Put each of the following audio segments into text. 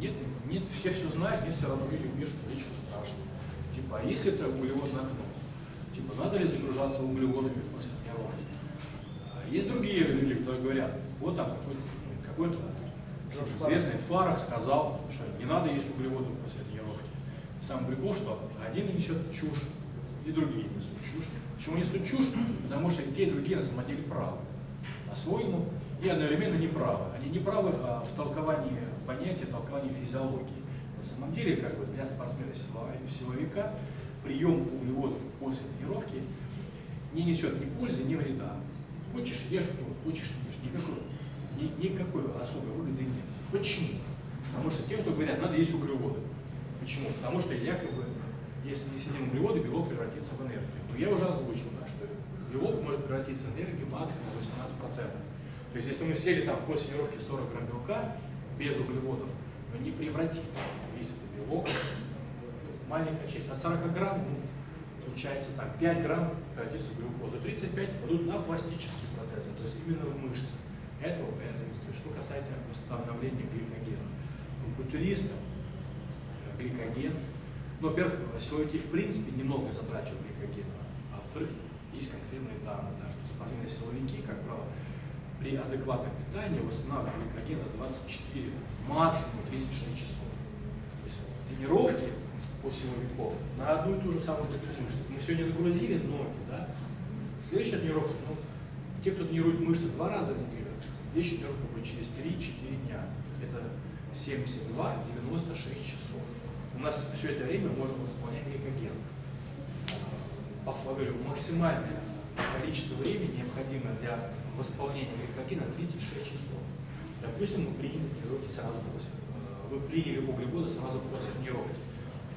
Нет, нет, все знают, нет, все равно люди пишут, речку страшно. Типа, а если это углеводное окно? Типа, надо ли загружаться углеводами после тренировки? Есть другие люди, которые говорят, вот там какой-то известный Фарах сказал, что не надо есть углеводы после тренировки. Самый прикол, что один несет чушь, и другие несут чушь. Почему несут чушь? Потому что и те, и другие на самом деле правы по-своему и одновременно неправы. Они неправы в толковании понятия, толковании физиологии. На самом деле, как бы для спортсмена и силовика прием углеводов после тренировки не несет ни пользы, ни вреда. Хочешь ешь, хочешь ешь, никакой особой выгоды нет. Почему? Потому что те, кто говорят, надо есть углеводы. Почему? Потому что якобы, если не съедим углеводы, белок превратится в энергию. Но я уже озвучил, да, что белок может превратиться в энергию максимум 18%. То есть, если мы съели там после тренировки 40 грамм белка без углеводов, но не превратится весь этот белок, маленькая часть, от 40 грамм, ну, получается там 5 грамм превратится в глюкозу, 35 пойдут на пластические процессы, то есть именно в мышцы. Этого я заинтересую. Что касается восстановления гликогена. У культуристов гликоген, ну, во-первых, силовики в принципе немного затрачивают гликогена, а во-вторых, есть конкретные данные, да, что спортивные силовики, как правило, при адекватном питании восстанавливают гликоген до 24, максимум 36 часов. То есть тренировки у силовиков на одну и ту же самую тренировку, чтобы мы сегодня нагрузили ноги, да? Следующая тренировка, ну, те, кто тренирует мышцы 2 раза в неделю, следующая тренировка будет через 3-4 дня. Это 72-96 часов. У нас все это время можно восполнять гликоген. По флагерю максимальное количество времени, необходимое для восполнения гликогена, 36 часов. Допустим, мы приняли тренировки сразу после. Вы приняли углеводы сразу после тренировки.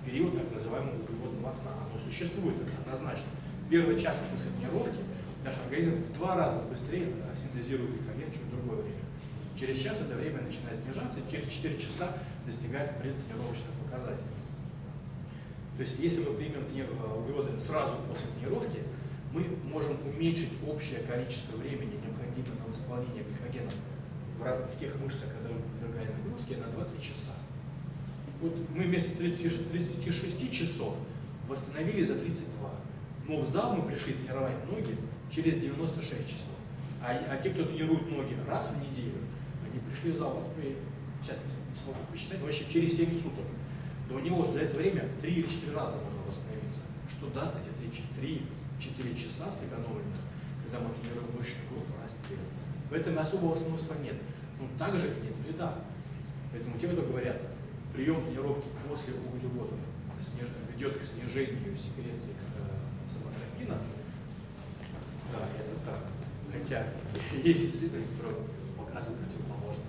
В период так называемого углеводного окна. Оно существует однозначно. Первый час после тренировки наш организм в 2 раза быстрее синтезирует гликоген, чем в другое время. Через час это время начинает снижаться, и через 4 часа достигает предтренировочных показателей. То есть, если мы примем углеводы сразу после тренировки, мы можем уменьшить общее количество времени, необходимое на восполнение гликогена в тех мышцах, которые подвергают нагрузке, на 2-3 часа. Вот мы вместо 36 часов восстановили за 32, но в зал мы пришли тренировать ноги через 96 часов. А те, кто тренирует ноги раз в неделю, они пришли в зал, сейчас не смогу посчитать, вообще через 7 суток. Но у него уже за это время 3 или 4 раза можно восстановиться, что даст эти 3-4 часа сэкономленных, когда мы тренируем мышечную группу раз в неделю. Поэтому особого смысла нет. Но также нет вреда. Поэтому те, кто говорят, прием тренировки после углеводов ведет к снижению секреции соматотропина, да, это так. Хотя есть исследования, которые показывают противоположное.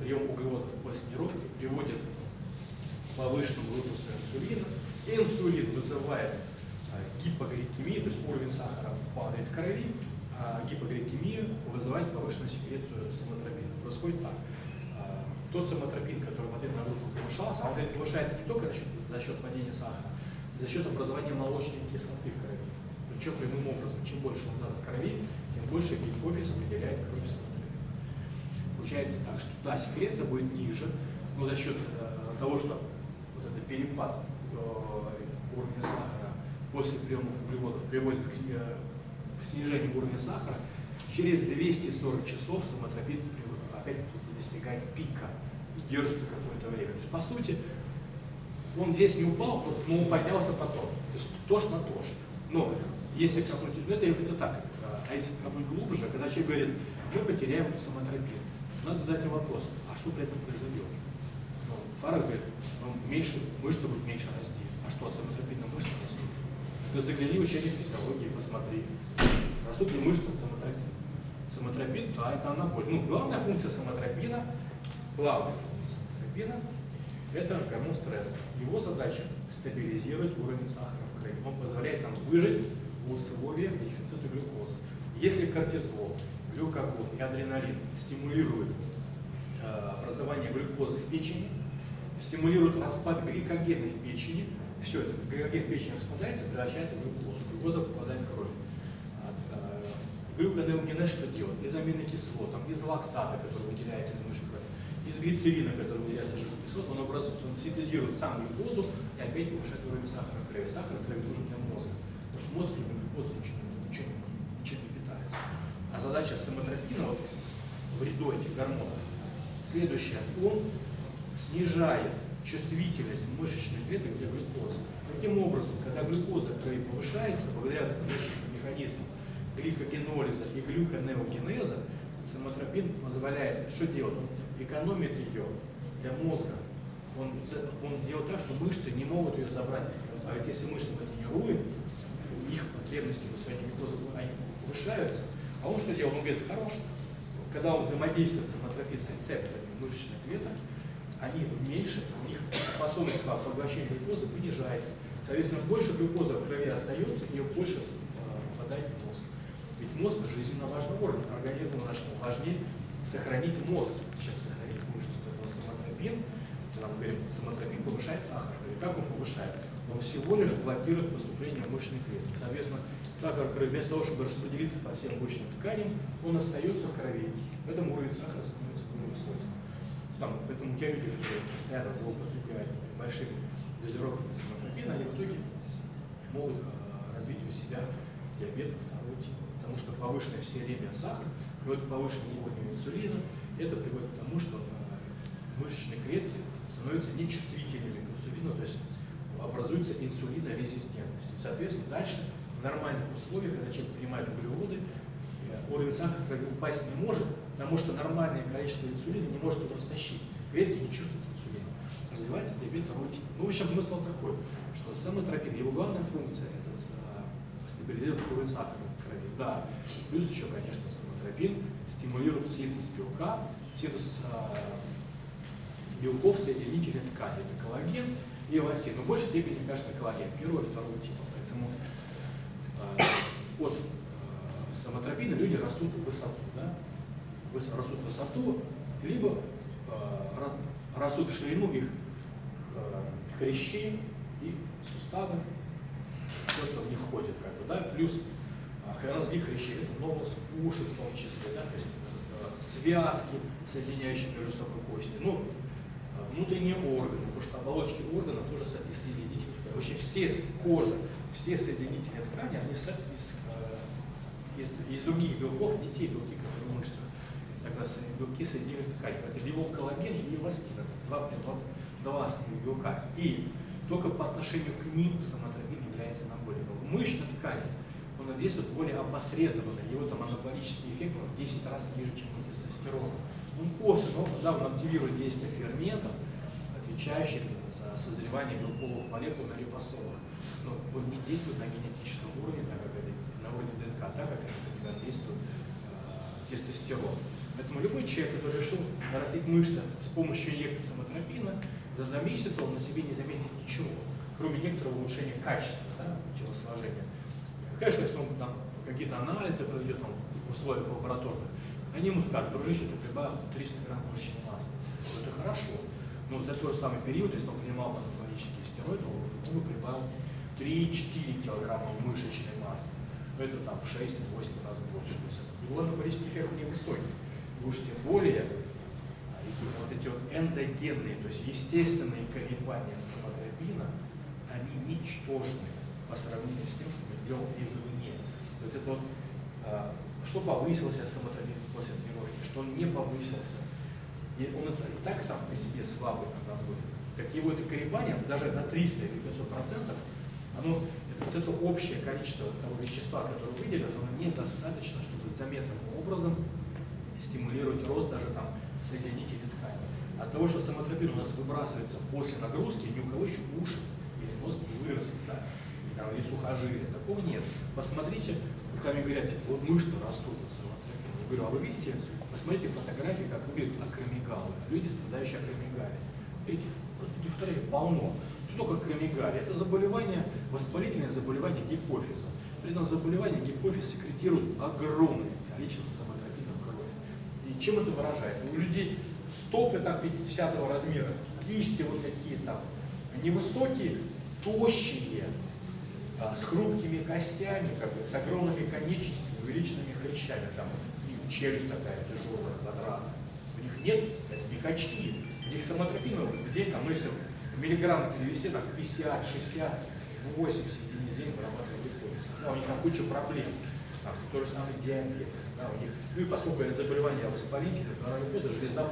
Прием углеводов после тренировки приводит к повышенному выпуску инсулина. Инсулин вызывает гипогликемию, то есть уровень сахара падает в крови, а гипогликемия вызывает повышенную секрецию соматотропина. Происходит так. Тот соматотропин, который в ответ на нагрузку повышался, он повышается не только за счет падения сахара, но и за счет образования молочной кислоты в крови. Причем прямым образом, чем больше он дан в крови, тем больше гипофиз выделяет кровь соматотропин. Получается так, что да, секреция будет ниже, но за счет того, что вот этот перепад уровня сахара после приема углеводов приводит к снижению уровня сахара, через 240 часов соматотропин опять достигает пика и держится какое-то время. То есть, по сути, он здесь не упал, но поднялся потом. То есть тошно тоже. Но если копнуть, это так. А если копнуть глубже, когда человек говорит, мы потеряем соматотропин, надо задать им вопрос, а что при этом произойдет? Ну, Фарах говорит, мышцы будут меньше расти. А что, от соматотропина мышцы растут? Ты загляни в учебник физиологии, посмотри. Растут ли мышцы от соматотропина? Соматотропин, да, это анаболь. Ну, главная функция соматотропина – это гормон стресса. Его задача – стабилизировать уровень сахара в крови. Он позволяет нам выжить в условиях дефицита глюкозы. Если кортизол, глюкагон и адреналин стимулируют образование глюкозы в печени, стимулируют распад гликогена в печени, все это, гликоген в печени распадается, превращается в глюкозу. Глюкоза попадает в кровь. Глюкагон не знает, что делать. Из аминокислот, из лактата, который выделяется из мышц крови, из глицерина, который выделяется жирный кислот, он синтезирует сам глюкозу и опять повышает уровень сахара в крови. Сахар в крови нужен для мозга, потому что мозг любит глюкозу, ничем не питается. А задача самотропина, вот в ряду этих гормонов, следующая, он снижает чувствительность мышечных клеток для глюкозы. Таким образом, когда глюкоза в крови повышается, благодаря защитным механизмам гликогенолиза и глюконеогенеза, самотропин позволяет, что делать? Он экономит ее для мозга. Он делает так, что мышцы не могут ее забрать. А ведь если мышцы тренируют, их потребности в высокой глюкозе повышаются. А он что делает? Он говорит, хорош. Когда он взаимодействует самотропин с рецепторами мышечных клеток, они меньше, у них способность по поглощению глюкозы понижается. Соответственно, больше глюкозы в крови остается, ее больше попадает в мозг. Ведь мозг жизненно важный орган, организму нашему важнее сохранить мозг, чем сохранить мышцу. Поэтому самотропин, когда мы говорим, самотропин повышает сахар. И как он повышает? Он всего лишь блокирует поступление мышечных клеток. Соответственно, сахар в крови, вместо того, чтобы распределиться по всем мышечным тканям, он остается в крови. Поэтому уровень сахара становится более высоким. Поэтому те люди, которые постоянно злоупотребляют большими дозировками самотропина, они в итоге могут развить у себя диабет второго типа. Потому что повышенное все время сахар приводит к повышенному уровню инсулина. Это приводит к тому, что мышечные клетки становятся нечувствительными к инсулину, то есть образуется инсулинорезистентность. И, соответственно, дальше в нормальных условиях, когда человек принимает углеводы, уровень сахара упасть не может, потому что нормальное количество инсулина не может его растащить. Клетки не чувствуют инсулина. Развивается диабет второго типа. Ну, в общем, смысл такой, что самотропин, его главная функция – это стабилизировать уровень сахара в крови. Да, плюс еще, конечно, самотропин стимулирует синтез белка, синтез белков соединительной ткани. Это коллаген и эластин. Но в большей степени, конечно, коллаген первого и второго типа. Поэтому от самотропина люди растут в высоту, да? Растут в высоту, либо растут в ширину их хрящи и суставы, все, что в них входит, как бы, да? Плюс хронозгих хрящей, это нос, уши в том числе, да? То есть, связки, соединяющие между собой кости, ну, внутренние органы, потому что оболочки органов тоже из соединительных тканей. Вообще все кожи, все соединительные ткани, они из других белков, не те белки, которые в мышцах. Тогда белки соединительных тканей. Это либо коллаген, либо эластин. Два основных белка. И только по отношению к ним самотропин является анаболиком. В мышечной ткани он действует более опосредованно. Его там анаболический эффект в 10 раз ниже, чем у тестостерона. Он косвенно, когда он активирует действие ферментов, отвечающих за созревание белковых молекул на липосомах. Но он не действует на генетическом уровне, так как это на уровне ДНК, так как это действует тестостерон. Поэтому любой человек, который решил нарастить мышцы с помощью инъекции самотропина, за 2 месяца он на себе не заметит ничего, кроме некоторого улучшения качества, да, телосложения. Конечно, если он там какие-то анализы проведет в условиях лабораторных, они ему скажут, дружище, ты прибавил 300 грамм мышечной массы. Это хорошо, но за тот же самый период, если он принимал анаболические стероиды, он бы прибавил 3-4 килограмма мышечной массы. Это там в 6-8 раз больше. То есть его анаболический эффект невысокий. Уж тем более вот эти вот эндогенные, то есть естественные колебания самотропина, они ничтожны по сравнению с тем, что мы делаем извне. Вот это вот, что повысился самотропин после тренировки, что он не повысился. И он и так сам по себе слабый анаболик. Так его это колебание, даже на 300 или 500%, оно, вот это общее количество того вещества, которое выделилось, оно недостаточно, чтобы заметным образом стимулирует рост даже там соединительной ткани. От того, что самотропин у нас выбрасывается после нагрузки, ни у кого еще уши или нос не выросли, да, или сухожилия, такого нет. Посмотрите, руками говорят, типа, вот мышцы растут от самотропина. Я говорю, а вы видите, посмотрите фотографии, как выглядят акромегалы, люди, страдающие акромегалией. Эти дифтерии полно. Что такое акромегалия? Это заболевание, воспалительное заболевание гипофиза. При этом заболевание гипофиз секретирует огромное количество самотропина. Чем это выражает? У людей стопы там 50-го размера, кисти вот такие там, невысокие, тощие, с хрупкими костями, как бы, с огромными конечностями, увеличенными хрящами, там, и челюсть такая тяжелая, квадратная. У них нет качки, дексамотропиновы, в день там, если миллиграммы перевести, там 50, 60, 80 единиц в день вырабатывают глюкозу. Да, у них там куча проблем. Там, то же самое диабет. Да, у них. Ну и поскольку это заболевание воспалительное, то рано или поздно железа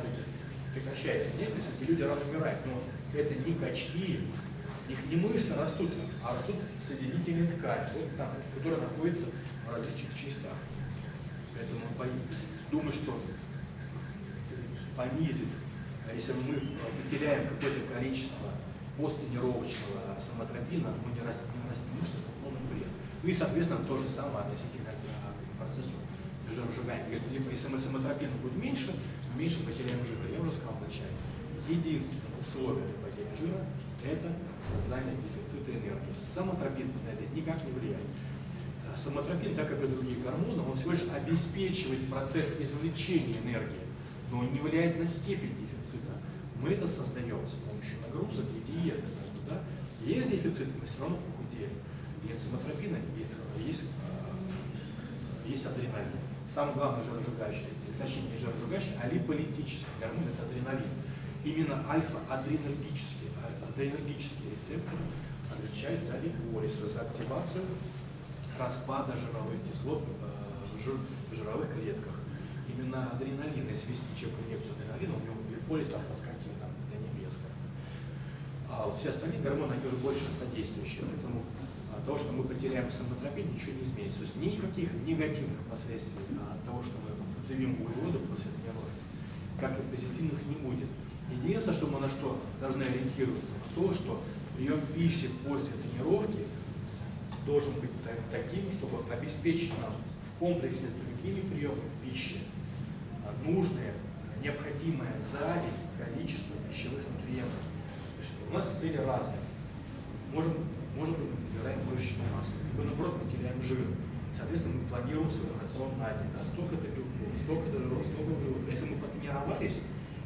прекращается. Нет, то есть эти люди рано умирают. Но это не качки, их не мышцы растут, а растут соединительные ткани, вот там, которые находятся в различных частях. Поэтому думаю, что понизив, если мы потеряем какое-то количество посттренировочного самотропина, мы не нарастим мышцы, в полном бред. Ну и, соответственно, то же самое относительно к процессу жиросжигания. Если самотропина будет меньше, мы меньше потеряем жира. Я уже сказал вначале. Единственное условие для потери жира – это создание дефицита энергии. Самотропин на это никак не влияет. Самотропин, так как и другие гормоны, он всего лишь обеспечивает процесс извлечения энергии, но он не влияет на степень дефицита. Мы это создаем с помощью нагрузок и диеты. Да? Есть дефицит, мы все равно похудеем. Нет самотропина, есть адреналин. Самое главное жиросжигающее, точнее не жиросжигающее, а липолитический гормон – это адреналин. Именно альфа-адренергические рецепторы отвечают за липолиз, за активацию распада жировых кислот в жировых клетках. Именно адреналин, если вести человеку инъекцию адреналина, у него липолиз там подскакивает до небес. А вот все остальные гормоны, они уже больше содействующие. Поэтому от того, что мы потеряем самотропин, ничего не изменится. То есть никаких негативных последствий от того, что мы употребим углеводов после тренировки, как и позитивных, не будет. Единственное, что мы на что должны ориентироваться, на то, что прием пищи после тренировки должен быть таким, чтобы обеспечить нам в комплексе с другими приемами пищи нужное, необходимое за день количество пищевых нутриентов. У нас цели разные. Может быть, мы набираем мышечную массу, либо наоборот мы теряем жир. Соответственно, мы планируем свой рацион на день. Да, столько-то белков, столько-то жиров, столько-то белков. Если мы потренировались,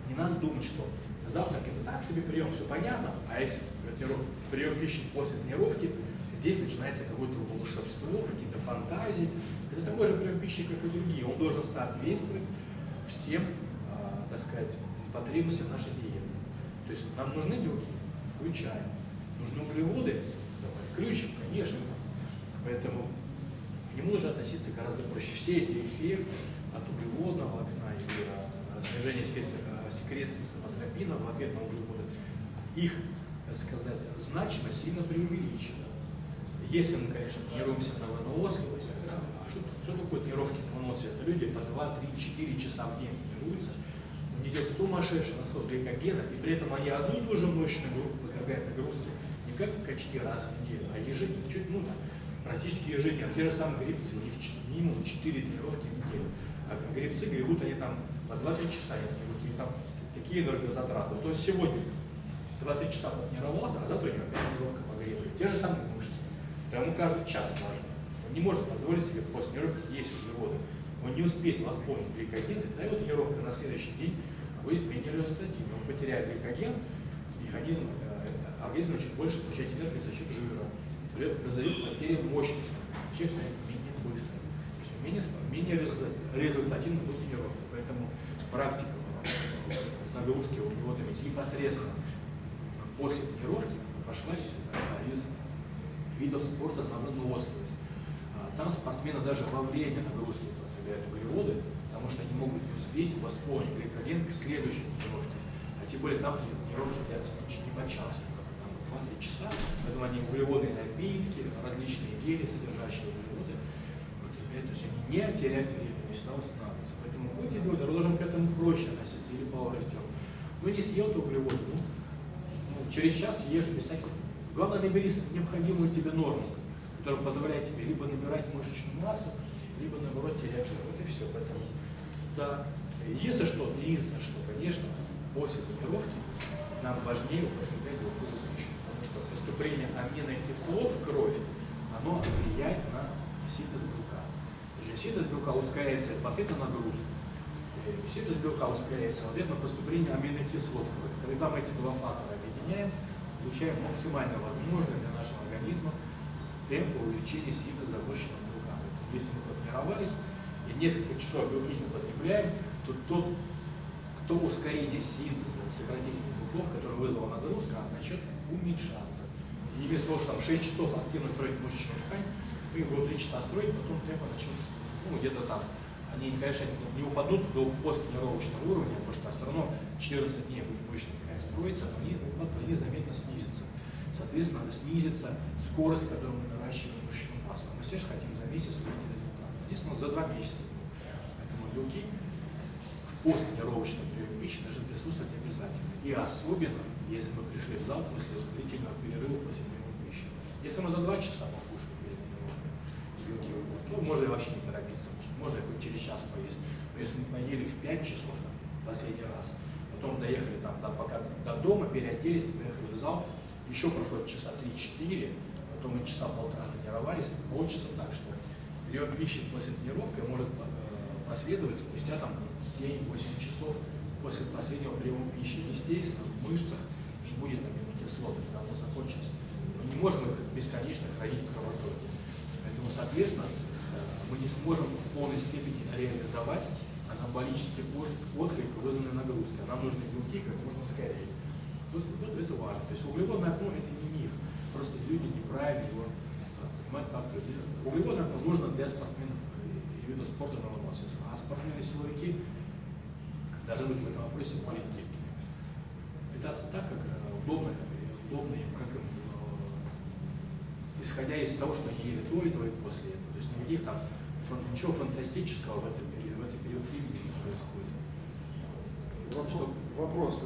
не надо думать, что завтрак это так себе прием, все понятно, а если прием пищи после тренировки, здесь начинается какое-то волшебство, какие-то фантазии. Это такой же прием пищи, как и другие. Он должен соответствовать всем, так сказать, потребностям нашей диеты. То есть нам нужны белки, включаем. Нужны углеводы, давай включим, конечно. Поэтому к нему нужно относиться гораздо проще. Все эти эффекты от углеводного окна и снижения секреции самотропина в ответ на углеводы, их, так сказать, значимость сильно преувеличена. Если мы, конечно, тренируемся на выносливость, а что такое тренировки на выносливость? Это люди по 2, 3, 4 часа в день тренируются, у них идет сумасшедший расход гликогена, и при этом они одну и ту же мощную группу подвергают нагрузке не как качки раз в неделю, а ежедневно, чуть, ну там, практически ежедневно. Те же самые гребцы, у них минимум 4 тренировки в неделю, а гребцы гребут, они там по 2-3 часа гребут, и там такие энергозатраты. То есть сегодня 2-3 часа потренировался, а завтра у него опять тренировка по гребу. Те же самые мышцы. Ему каждый час важно. Он не может позволить себе после тренировки есть углеводы. Он не успеет восполнить гликоген, да, его тренировка на следующий день будет менее результативной. Он потеряет гликоген, организм начнет больше получать энергию за счет жира. Произойдет потеря мощности. Человек станет менее быстрым. Менее результативна будет тренировка. Поэтому практика загрузки углеводами непосредственно после тренировки пошла из видов спорта на выносливость. Там спортсмены даже во время нагрузки подвергают углеводы, потому что они могут не успеть восполнить гликоген к следующей тренировке. А тем более там тренировки длятся не по часу, как там 2-3 часа. Поэтому они углеводные напитки, различные гели, содержащие углеводы. То есть они не теряют время, они всегда восстанавливаются. Поэтому вот углеводы должен к этому проще относиться или пау растем. Ну не съел ты углеводы, ну, через час ешь без всяких. Главное, набери необходимую тебе норму, которая позволяет тебе либо набирать мышечную массу, либо, наоборот, терять жир. Вот и все. Поэтому, да, если что, конечно, после тренировки нам важнее употреблять белковую пищу, потому что поступление аминокислот в кровь, оно влияет на ситость белка. Ситость белка ускоряется в ответ на нагрузку. Ситость белка ускоряется в ответ на поступление аминокислот в кровь. Когда мы эти два фактора объединяем, получаем максимально возможное для нашего организма темпы увеличения силы завышенного белка. Если мы потренировались и несколько часов белки не потребляем, то тот, то ускорение синтеза сократительных белков, которое вызвало нагрузка, она начнет уменьшаться. И без того, что там 6 часов активно строить мышечную ткань, мы их будем 3 часа строить, потом темпы начнут, ну, где-то там. Они, конечно, не упадут до посттренировочного уровня, потому что все равно 14 дней будет мышечная ткань строиться, но они заметно снизятся. Соответственно, надо снизиться скорость, которую мы наращиваем мышечную массу. Мы все же хотим за месяц увидеть результат. Здесь у нас за 2 месяца. Поэтому белки в посттренировочном приеме пищи должны присутствовать обязательно. И особенно, если мы пришли в зал после длительного перерыва после приема пищи. Если мы за 2 часа покушаем перед тренировкой, белки выпадут, то можно и вообще не торопиться. Можно и хоть через час поесть. Но если мы поели в 5 часов в последний раз, потом доехали там, пока до дома, переоделись, поехали в зал, еще проходит часа 3-4, потом мы часа полтора тренировались, полчаса, так что прием пищи после тренировки может последовать спустя 7-8 часов после последнего приема пищи. Естественно, в мышцах не будет аминокислот, когда оно закончится. Мы не можем бесконечно хранить кровотоки. Поэтому, соответственно, мы не сможем в полной степени реализовать анаболический отклик, вызванный нагрузкой. Нам нужны белки как можно скорее. Вот это важно. То есть углеводное окно – это не миф. Просто люди неправильно его понимают как-то. Углеводное окно нужно для спортсменов и вида спорта на выносливость. А спортсмены-силовики должны быть в этом вопросе более гибкими. Питаться так, как удобно им, как им, исходя из того, что они ели до этого и после этого. То есть никаких там ничего фантастического в этот период времени не происходит. Вопрос.